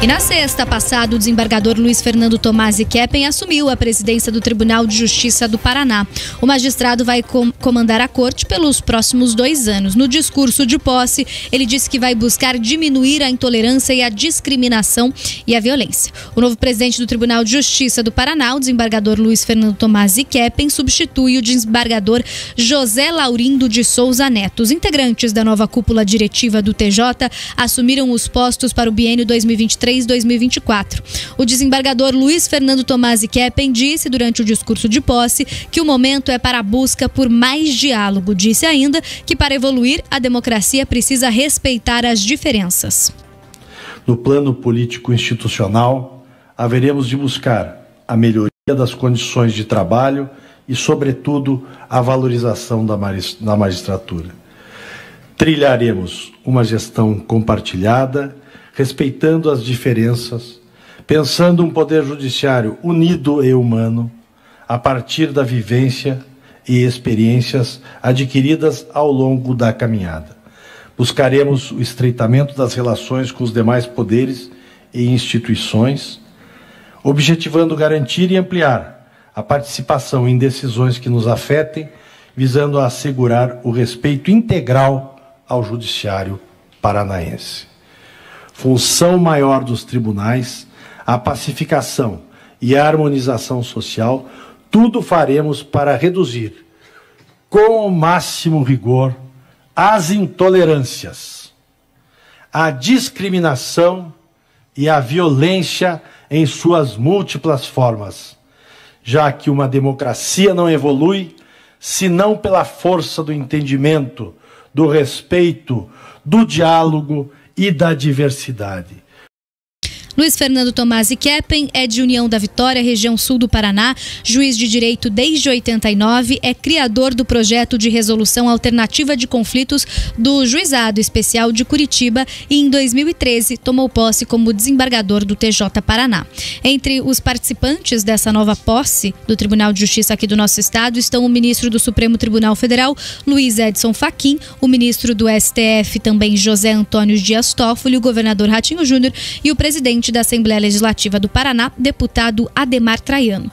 E na sexta passada, o desembargador Luiz Fernando Tomazi Keppen assumiu a presidência do Tribunal de Justiça do Paraná. O magistrado vai comandar a corte pelos próximos 2 anos. No discurso de posse, ele disse que vai buscar diminuir a intolerância e a discriminação e a violência. O novo presidente do Tribunal de Justiça do Paraná, o desembargador Luiz Fernando Tomazi Keppen, substitui o desembargador José Laurindo de Souza Neto. Os integrantes da nova cúpula diretiva do TJ assumiram os postos para o biênio 2023-2024. O desembargador Luiz Fernando Tomazi Keppen disse durante o discurso de posse que o momento é para a busca por mais diálogo. Disse ainda que para evoluir, a democracia precisa respeitar as diferenças. No plano político-institucional, haveremos de buscar a melhoria das condições de trabalho e, sobretudo, a valorização da magistratura. Trilharemos uma gestão compartilhada, respeitando as diferenças, pensando um poder judiciário unido e humano, a partir da vivência e experiências adquiridas ao longo da caminhada. Buscaremos o estreitamento das relações com os demais poderes e instituições, objetivando garantir e ampliar a participação em decisões que nos afetem, visando a assegurar o respeito integral ao judiciário paranaense. Função maior dos tribunais, a pacificação e a harmonização social, tudo faremos para reduzir, com o máximo rigor, as intolerâncias, a discriminação e a violência em suas múltiplas formas, já que uma democracia não evolui senão pela força do entendimento, do respeito, do diálogo e da diversidade. Luiz Fernando Tomazi Keppen é de União da Vitória, região sul do Paraná, juiz de direito desde 89, é criador do projeto de resolução alternativa de conflitos do Juizado Especial de Curitiba e, em 2013, tomou posse como desembargador do TJ Paraná. Entre os participantes dessa nova posse do Tribunal de Justiça aqui do nosso estado estão o ministro do Supremo Tribunal Federal, Luiz Edson Fachin, o ministro do STF também, José Antônio Dias Toffoli, o governador Ratinho Júnior e o presidente da Assembleia Legislativa do Paraná, deputado Ademar Traiano.